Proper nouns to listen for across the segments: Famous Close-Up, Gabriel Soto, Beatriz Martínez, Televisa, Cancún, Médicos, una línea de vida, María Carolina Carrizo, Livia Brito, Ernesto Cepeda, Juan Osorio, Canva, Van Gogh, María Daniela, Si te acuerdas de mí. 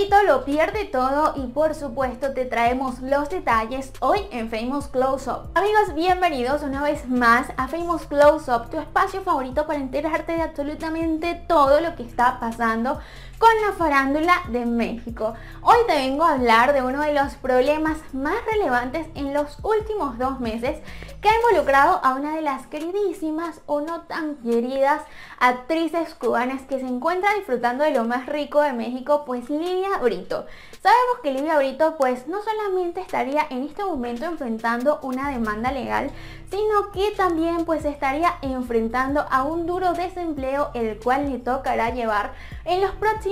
Brito lo pierde todo y por supuesto te traemos los detalles hoy en Famous Close-Up. Amigos, bienvenidos una vez más a Famous Close-Up, tu espacio favorito para enterarte de absolutamente todo lo que está pasando con la farándula de México. Hoy te vengo a hablar de uno de los problemas más relevantes en los últimos 2 meses que ha involucrado a una de las queridísimas o no tan queridas actrices cubanas que se encuentra disfrutando de lo más rico de México, pues Livia Brito. Sabemos que Livia Brito pues no solamente estaría en este momento enfrentando una demanda legal, sino que también pues estaría enfrentando a un duro desempleo, el cual le tocará llevar en los próximos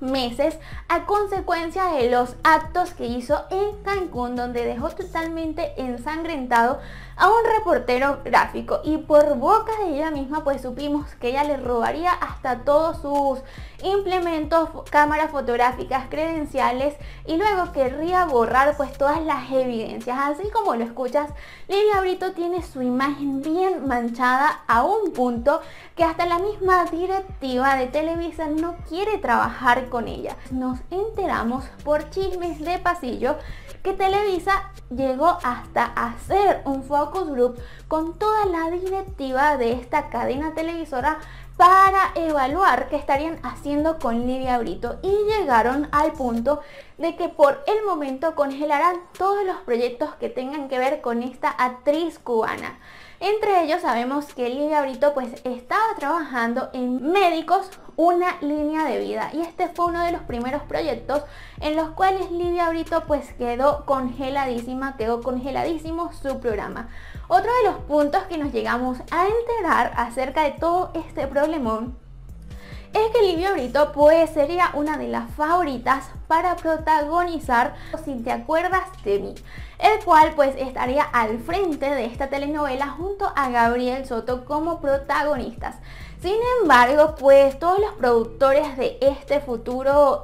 meses a consecuencia de los actos que hizo en Cancún, donde dejó totalmente ensangrentado a un reportero gráfico, y por boca de ella misma pues supimos que ella le robaría hasta todos sus implementos, cámaras fotográficas, credenciales, y luego querría borrar pues todas las evidencias. Así como lo escuchas, Livia Brito tiene su imagen bien manchada a un punto que hasta la misma directiva de Televisa no quiere trabajar con ella. Nos enteramos por chismes de pasillo que Televisa llegó hasta hacer un focus group con toda la directiva de esta cadena televisora para evaluar qué estarían haciendo con Livia Brito, y llegaron al punto de que por el momento congelarán todos los proyectos que tengan que ver con esta actriz cubana. Entre ellos sabemos que Livia Brito pues estaba trabajando en Médicos, una línea de vida, y este fue uno de los primeros proyectos en los cuales Livia Brito pues quedó congeladísimo su programa. Otro de los puntos que nos llegamos a enterar acerca de todo este problemón es que Livia Brito pues sería una de las favoritas para protagonizar Si te acuerdas de mí, el cual pues estaría al frente de esta telenovela junto a Gabriel Soto como protagonistas. Sin embargo, pues todos los productores de este futuro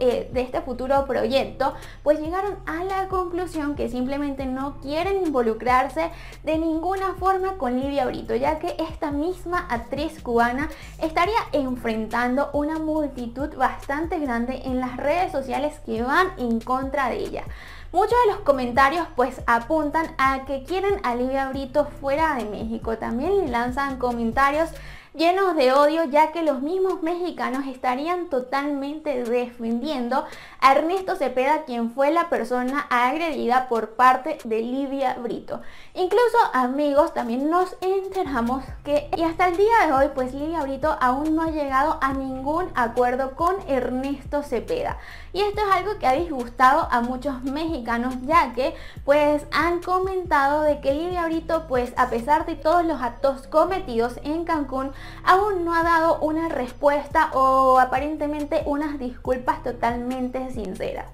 proyecto pues llegaron a la conclusión que simplemente no quieren involucrarse de ninguna forma con Livia Brito, ya que esta misma actriz cubana estaría enfrentando una multitud bastante grande en las redes sociales que van en contra de ella. Muchos de los comentarios pues apuntan a que quieren a Livia Brito fuera de México. También lanzan comentarios llenos de odio, ya que los mismos mexicanos estarían totalmente defendiendo a Ernesto Cepeda, quien fue la persona agredida por parte de Livia Brito. Incluso, amigos, también nos enteramos que hasta el día de hoy pues Livia Brito aún no ha llegado a ningún acuerdo con Ernesto Cepeda, y esto es algo que ha disgustado a muchos mexicanos, ya que pues han comentado de que Livia Brito pues a pesar de todos los actos cometidos en Cancún aún no ha dado una respuesta o aparentemente unas disculpas totalmente sinceras.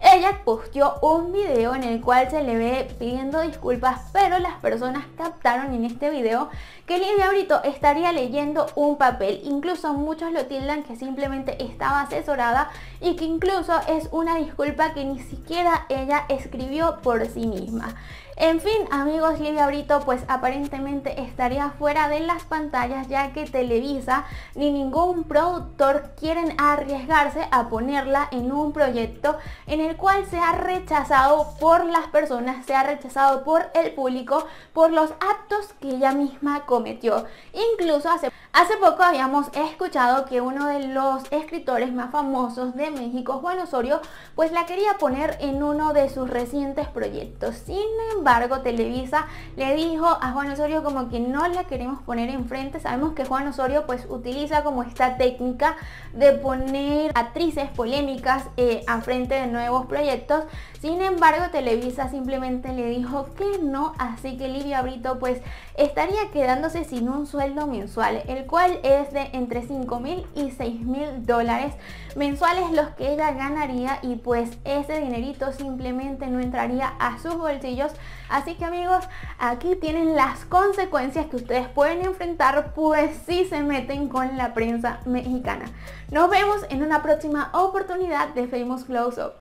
Ella posteó un video en el cual se le ve pidiendo disculpas, pero las personas captaron en este video que Livia Brito estaría leyendo un papel. Incluso muchos lo tildan que simplemente estaba asesorada, y que incluso es una disculpa que ni siquiera ella escribió por sí misma. En fin, amigos, Livia Brito pues aparentemente estaría fuera de las pantallas, ya que Televisa ni ningún productor quieren arriesgarse a ponerla en un proyecto en el cual se ha rechazado por las personas, se ha rechazado por el público, por los actos que ella misma cometió. Incluso hace poco habíamos escuchado que uno de los escritores más famosos de México, Juan Osorio, pues la quería poner en uno de sus recientes proyectos. Sin embargo, Televisa le dijo a Juan Osorio como que no la queremos poner enfrente. Sabemos que Juan Osorio pues utiliza como esta técnica de poner actrices polémicas a frente de nuevos proyectos. Sin embargo, Televisa simplemente le dijo que no, así que Livia Brito pues estaría quedándose sin un sueldo mensual, el cual es de entre $5,000 y $6,000 mensuales los que ella ganaría, y pues ese dinerito simplemente no entraría a sus bolsillos. Así que, amigos, aquí tienen las consecuencias que ustedes pueden enfrentar pues si se meten con la prensa mexicana. Nos vemos en una próxima oportunidad de Famous Close-Up.